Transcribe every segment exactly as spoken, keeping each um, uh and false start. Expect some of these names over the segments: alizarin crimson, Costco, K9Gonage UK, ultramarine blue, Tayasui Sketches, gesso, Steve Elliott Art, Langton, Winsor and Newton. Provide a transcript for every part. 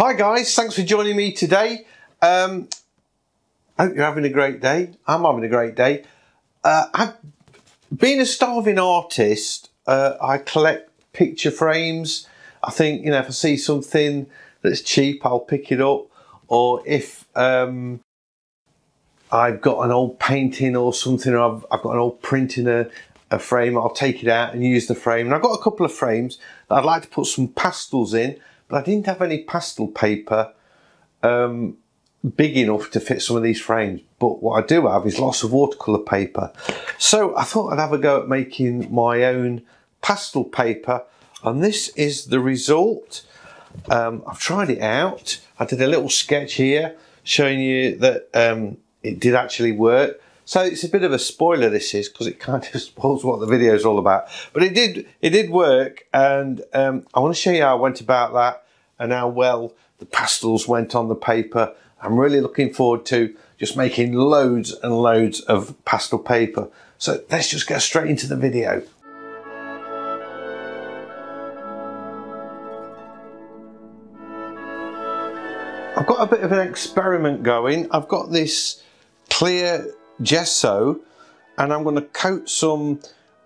Hi guys, thanks for joining me today. Um, I hope you're having a great day. I'm having a great day. Uh, I've, being a starving artist, uh, I collect picture frames. I think, you know, if I see something that's cheap, I'll pick it up. Or if um, I've got an old painting or something, or I've, I've got an old print in a, a frame, I'll take it out and use the frame. And I've got a couple of frames that I'd like to put some pastels in, but I didn't have any pastel paper um, big enough to fit some of these frames. But what I do have is lots of watercolour paper. So I thought I'd have a go at making my own pastel paper. And this is the result. Um, I've tried it out. I did a little sketch here showing you that um, it did actually work. So it's a bit of a spoiler, this is, because it kind of spoils what the video is all about. But it did it did work, and um, I want to show you how I went about that and how well the pastels went on the paper. I'm really looking forward to just making loads and loads of pastel paper. So let's just get straight into the video. I've got a bit of an experiment going. I've got this clear gesso and I'm going to coat some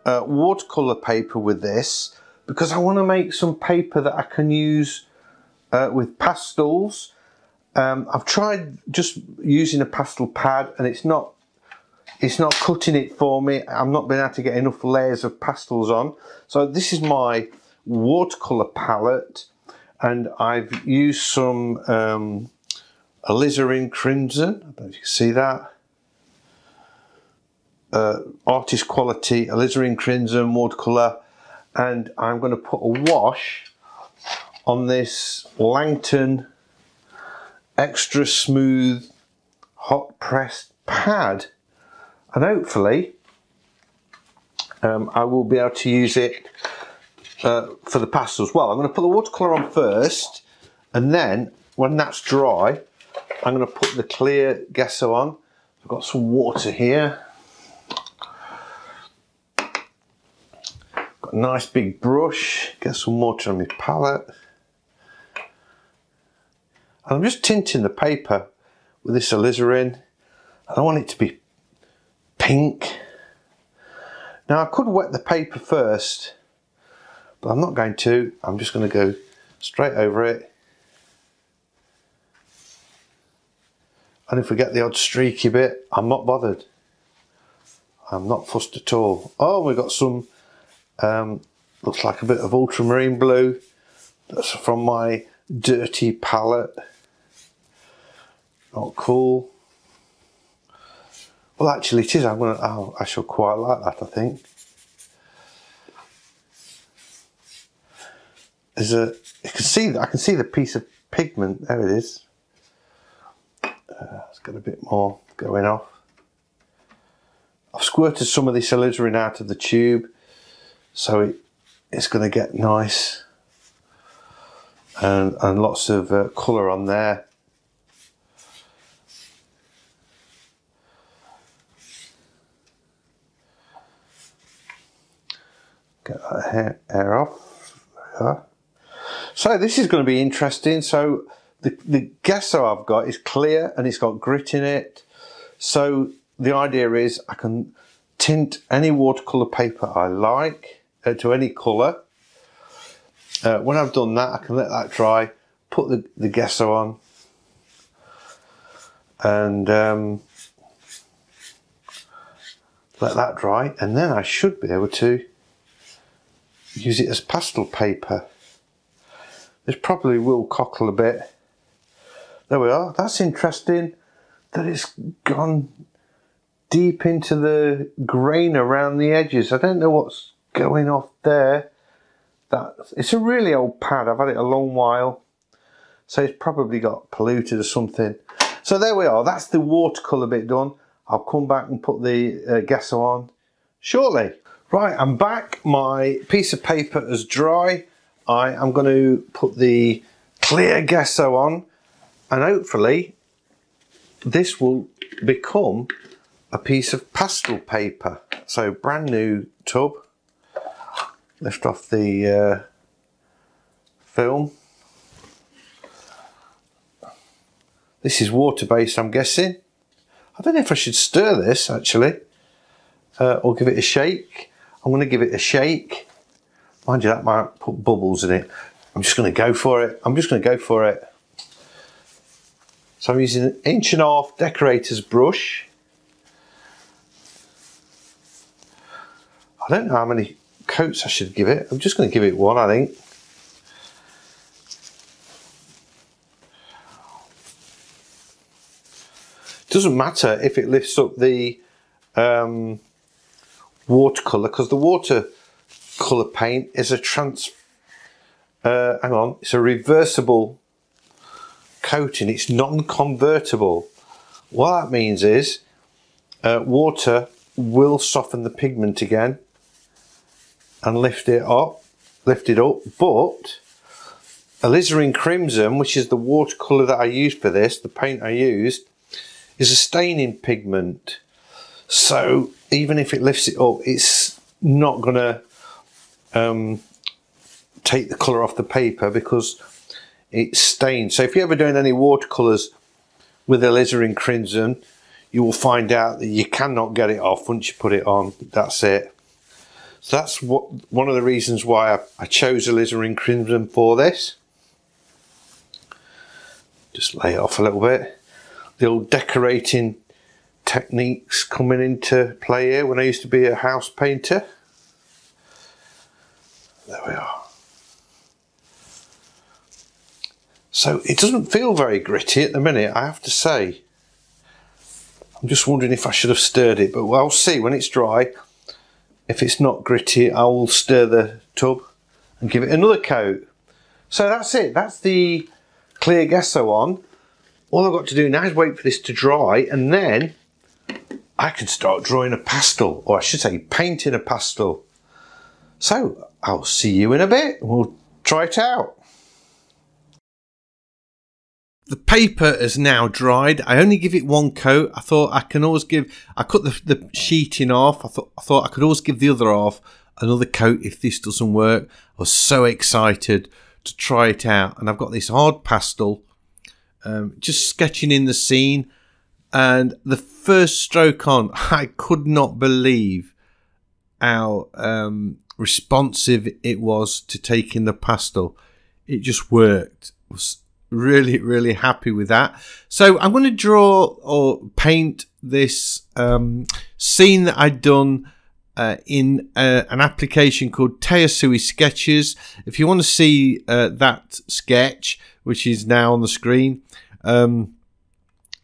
uh, watercolour paper with this because I want to make some paper that I can use uh, with pastels. Um, I've tried just using a pastel pad and it's not it's not cutting it for me. I'm not been able to get enough layers of pastels on. So this is my watercolour palette. And I've used some um, alizarin crimson. I don't know if you can see that. Uh, artist quality alizarin crimson watercolor, and I'm going to put a wash on this Langton extra smooth hot pressed pad, and hopefully um, I will be able to use it Uh, for the pastels. Well, I'm going to put the watercolour on first, and then when that's dry I'm going to put the clear gesso on. I've got some water here, got a nice big brush, get some water on my palette, and I'm just tinting the paper with this alizarin. I don't want it to be pink. Now I could wet the paper first, but I'm not going to. I'm just going to go straight over it. And if we get the odd streaky bit, I'm not bothered. I'm not fussed at all. Oh, we've got some, um, looks like a bit of ultramarine blue. That's from my dirty palette. Not cool. Well, actually it is. I'm gonna, oh, I shall quite like that, I think. There's a, you can see, I can see the piece of pigment, there it is. Uh, it's got a bit more going off. I've squirted some of this alizarin out of the tube, so it, it's going to get nice. And, and lots of uh, colour on there. Get that hair, hair off. Uh, So this is going to be interesting. So the, the gesso I've got is clear and it's got grit in it. So the idea is I can tint any watercolour paper I like uh, to any colour. Uh, when I've done that, I can let that dry, put the, the gesso on, and um, let that dry. And then I should be able to use it as pastel paper. This probably will cockle a bit. There we are. That's interesting that it's gone deep into the grain around the edges. I don't know what's going off there. That, it's a really old pad. I've had it a long while. So it's probably got polluted or something. So there we are. That's the watercolour bit done. I'll come back and put the uh, gesso on shortly. Right, I'm back. My piece of paper is dry. I am going to put the clear gesso on, and hopefully this will become a piece of pastel paper. So brand new tub, lift off the uh, film, This is water-based, I'm guessing. I don't know if I should stir this, actually, uh, or give it a shake. I'm going to give it a shake. Mind you, that might put bubbles in it. I'm just going to go for it. I'm just going to go for it. So I'm using an inch and a half decorator's brush. I don't know how many coats I should give it. I'm just going to give it one, I think. Doesn't matter if it lifts up the um, watercolour, because the watercolour paint is a trans uh, hang on, it's a reversible coating, it's non-convertible. What that means is uh, water will soften the pigment again and lift it up, lift it up, but alizarin crimson, which is the watercolour that I used for this, the paint I used, is a staining pigment, so even if it lifts it up, it's not going to um, take the colour off the paper because it's stained. So if you're ever doing any watercolours with alizarin crimson, you will find out that you cannot get it off once you put it on. That's it. So that's what one of the reasons why I, I chose alizarin crimson for this. Just lay it off a little bit. The old decorating techniques coming into play here when I used to be a house painter. There we are. So it doesn't feel very gritty at the minute, I have to say. I'm just wondering if I should have stirred it, but I'll see when it's dry. If it's not gritty, I will stir the tub and give it another coat. So that's it, that's the clear gesso on. All I've got to do now is wait for this to dry, and then I can start drawing a pastel, or I should say painting a pastel. So I'll see you in a bit and we'll try it out. The paper has now dried. I only give it one coat. I thought I can always give, I cut the, the sheet in half. I thought, I thought I could always give the other half another coat if this doesn't work. I was so excited to try it out, and I've got this hard pastel. Um, just sketching in the scene, and the first stroke on, I could not believe how um, responsive it was to taking the pastel. It just worked. I was really, really happy with that. So I'm going to draw or paint this um, scene that I'd done uh, in uh, an application called Tayasui Sketches. If you want to see uh, that sketch, which is now on the screen. Um,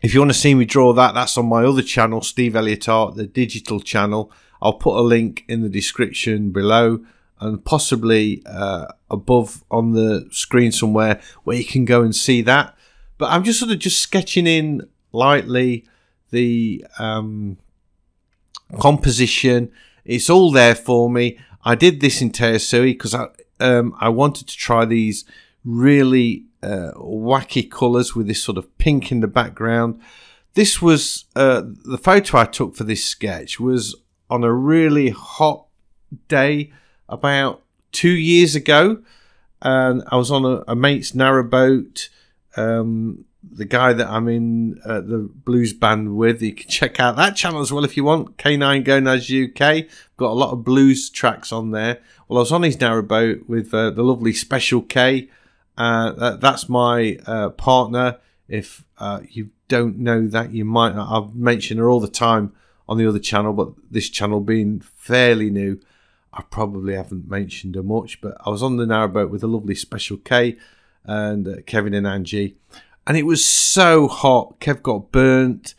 if you want to see me draw that, that's on my other channel, Steve Elliott Art, the digital channel. I'll put a link in the description below and possibly uh, above on the screen somewhere where you can go and see that. But I'm just sort of just sketching in lightly the um, composition. It's all there for me. I did this in Tayasui because I, um, I wanted to try these really uh, wacky colours with this sort of pink in the background. This was uh, the photo I took for this sketch was on a really hot day about two years ago, and I was on a, a mate's narrow boat. Um, the guy that I'm in uh, the blues band with, you can check out that channel as well if you want, K nine Gonage U K. Got a lot of blues tracks on there. Well, I was on his narrow boat with uh, the lovely Special K. Uh, that's my uh, partner. If uh, you don't know that, you might not. I've mentioned her all the time on the other channel, but this channel being fairly new, I probably haven't mentioned her much. But I was on the narrowboat with a lovely Special K and uh, Kevin and Angie, and it was so hot. Kev got burnt,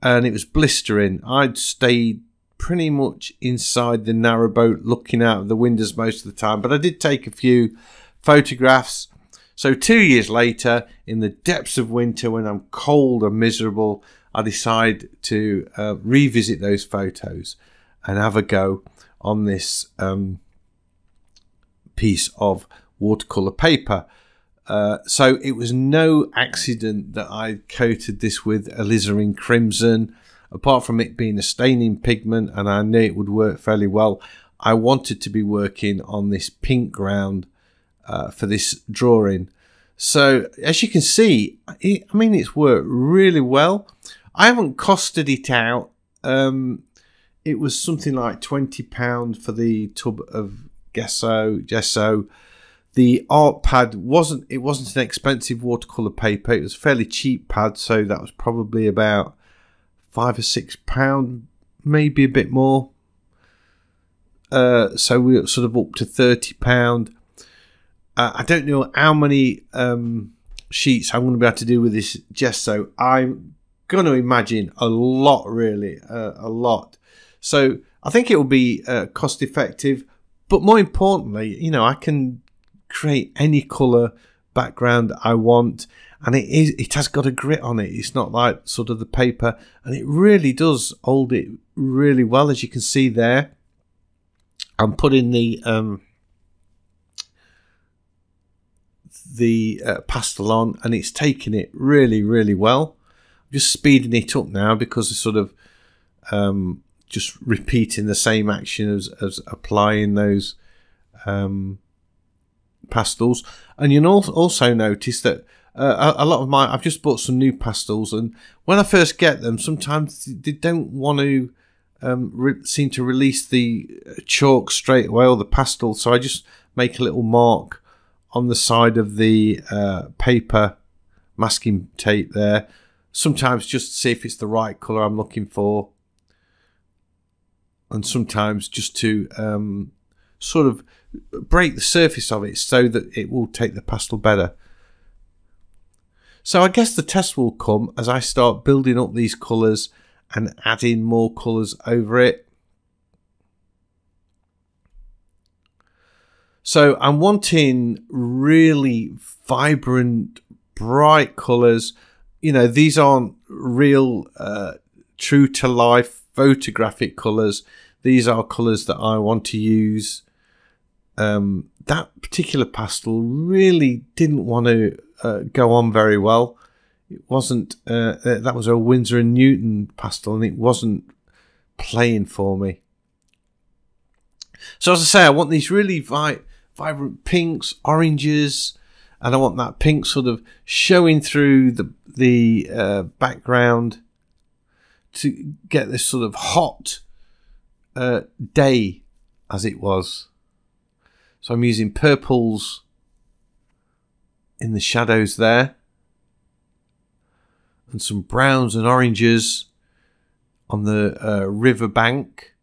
and it was blistering. I'd stayed pretty much inside the narrowboat, looking out of the windows most of the time, but I did take a few photographs. So two years later, in the depths of winter, when I'm cold and miserable, I decide to uh, revisit those photos and have a go on this um, piece of watercolour paper. Uh, so it was no accident that I coated this with alizarin crimson. Apart from it being a staining pigment, and I knew it would work fairly well, I wanted to be working on this pink ground Uh, for this drawing. So as you can see, I mean, it's worked really well. I haven't costed it out. Um, it was something like twenty pounds for the tub of gesso. gesso. The art pad wasn't, it wasn't an expensive watercolour paper. It was a fairly cheap pad, so that was probably about five or six pounds, maybe a bit more. Uh, so we were sort of up to thirty pounds. Uh, I don't know how many um, sheets I'm going to be able to do with this gesso. I'm going to imagine a lot, really, uh, a lot. So I think it will be uh, cost effective, but more importantly, you know, I can create any colour background I want, and it is it has got a grit on it. It's not like sort of the paper, and it really does hold it really well, as you can see there. I'm putting the um, the uh, pastel on, and it's taking it really, really well. I'm just speeding it up now because it's sort of um, just repeating the same action as, as applying those um, pastels. And you'll also notice that uh, a lot of my I've just bought some new pastels, and when I first get them, sometimes they don't want to um, re seem to release the chalk straight away or the pastel, so I just make a little mark on the side of the uh, paper masking tape there, sometimes just to see if it's the right colour I'm looking for, and sometimes just to um, sort of break the surface of it so that it will take the pastel better. So I guess the test will come as I start building up these colours and adding more colours over it. So I'm wanting really vibrant, bright colours. You know, these aren't real, uh, true-to-life photographic colours. These are colours that I want to use. Um, that particular pastel really didn't want to uh, go on very well. It wasn't. Uh, that was a Winsor and Newton pastel, and it wasn't playing for me. So as I say, I want these really vi vibrant pinks, oranges, and I want that pink sort of showing through the the uh, background to get this sort of hot uh, day as it was. So I'm using purples in the shadows there, and some browns and oranges on the uh, river bank.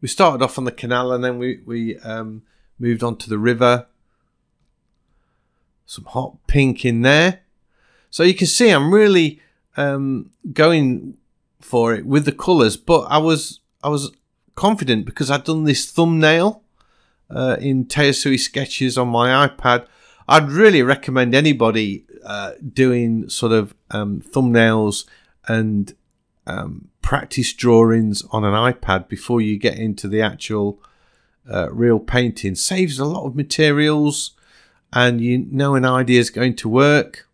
We started off on the canal, and then we, we um, moved on to the river. Some hot pink in there. So you can see I'm really um, going for it with the colours, but I was I was confident because I'd done this thumbnail uh, in Tayasui Sketches on my iPad. I'd really recommend anybody uh, doing sort of um, thumbnails and um, practice drawings on an iPad before you get into the actual uh, real painting. Saves a lot of materials, and you know an idea is going to work.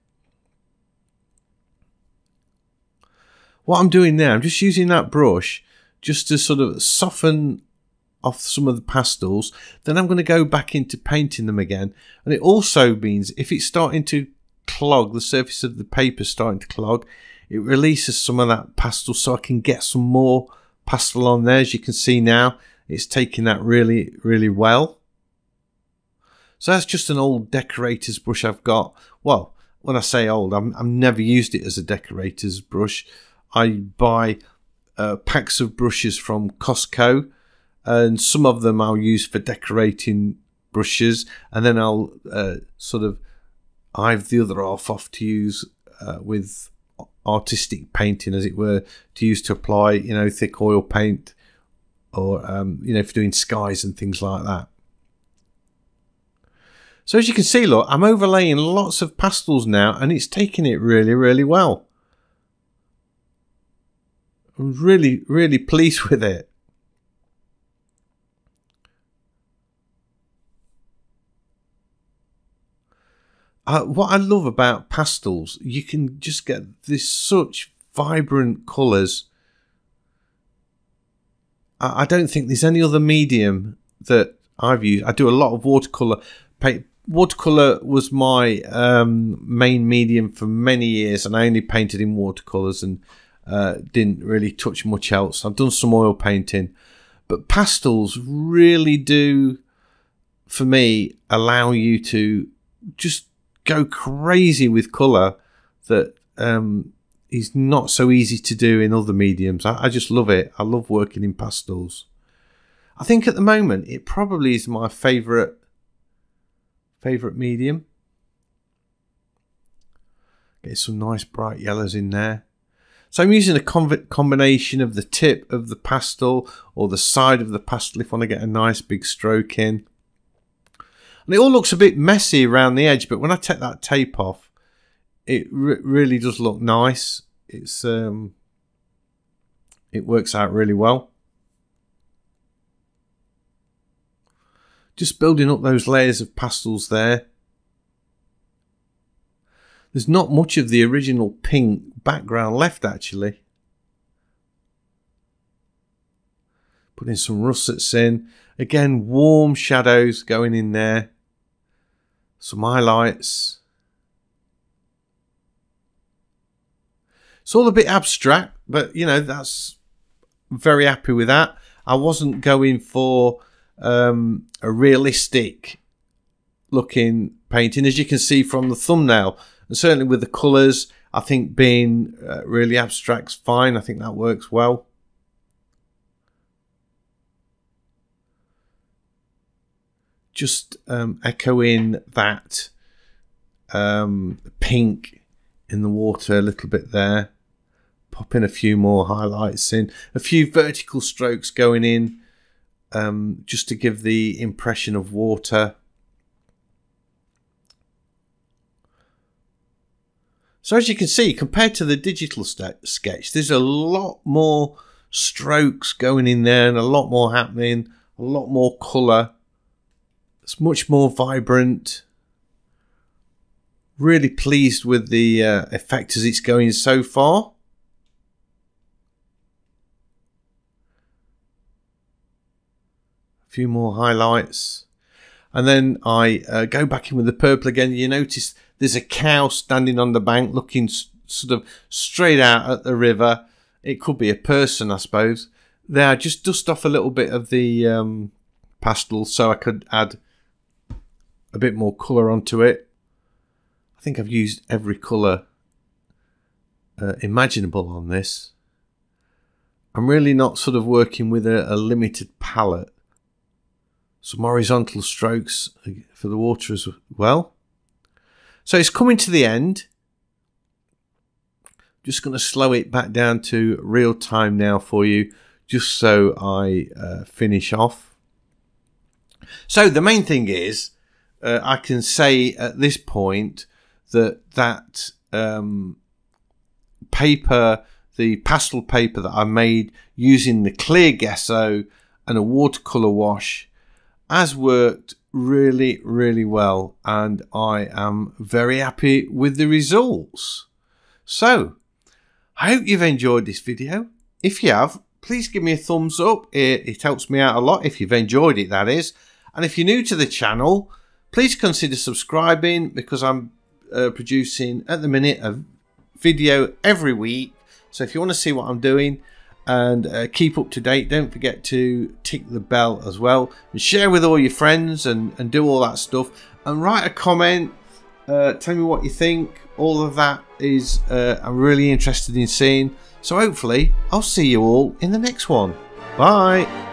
What I'm doing now, I'm just using that brush just to sort of soften off some of the pastels. Then I'm going to go back into painting them again. And it also means if it's starting to clog, the surface of the paper starting to clog, it releases some of that pastel, so I can get some more pastel on there. As you can see now, it's taking that really, really well. So that's just an old decorator's brush I've got. Well, when I say old, I'm, I've never used it as a decorator's brush. I buy uh, packs of brushes from Costco, and some of them I'll use for decorating brushes, and then I'll uh, sort of hive the other half off to use uh, with artistic painting, as it were, to use to apply, you know, thick oil paint, or um, you know, for doing skies and things like that. So as you can see, look, I'm overlaying lots of pastels now, and it's taking it really, really well. I'm really, really pleased with it. Uh, what I love about pastels, you can just get this such vibrant colours. I, I don't think there's any other medium that I've used. I do a lot of watercolour paint, Watercolour was my um, main medium for many years, and I only painted in watercolours and uh, didn't really touch much else. I've done some oil painting, but pastels really do, for me, allow you to just go crazy with colour that um, is not so easy to do in other mediums. I, I just love it. I love working in pastels. I think at the moment it probably is my favourite Favourite medium. Get some nice bright yellows in there. So I'm using a combination of the tip of the pastel or the side of the pastel if I want to get a nice big stroke in. And it all looks a bit messy around the edge, but when I take that tape off, it re really does look nice. It's um, it works out really well. Just building up those layers of pastels there. There's not much of the original pink background left, actually. Putting some russets in. Again, warm shadows going in there. Some highlights. It's all a bit abstract, but, you know, that's... I'm very happy with that. I wasn't going for... Um, a realistic looking painting, as you can see from the thumbnail, and certainly with the colours, I think being uh, really abstract's fine. I think that works well. Just um, echoing that um, pink in the water a little bit there, popping a few more highlights in, a few vertical strokes going in. Um, just to give the impression of water. So as you can see, compared to the digital sketch, there's a lot more strokes going in there and a lot more happening, a lot more colour. It's much more vibrant. Really pleased with the uh, effect as it's going so far. Few more highlights, and then I uh, go back in with the purple again. You notice there's a cow standing on the bank looking sort of straight out at the river. It could be a person, I suppose. There, I just dust off a little bit of the um, pastel so I could add a bit more colour onto it. I think I've used every colour uh, imaginable on this. I'm really not sort of working with a, a limited palette. Some horizontal strokes for the water as well. So it's coming to the end. Just going to slow it back down to real time now for you, just so I uh, finish off. So the main thing is, uh, I can say at this point that that um, paper, the pastel paper that I made using the clear gesso and a watercolour wash, has worked really, really well, and I am very happy with the results. So, I hope you've enjoyed this video. If you have, please give me a thumbs up. It, it helps me out a lot, if you've enjoyed it, that is. And if you're new to the channel, please consider subscribing, because I'm uh, producing, at the minute, a video every week. So if you want to see what I'm doing, and uh, keep up to date, don't forget to tick the bell as well, and share with all your friends, and, and do all that stuff, and write a comment, uh, tell me what you think. All of that is uh, I'm really interested in seeing. So hopefully I'll see you all in the next one. Bye.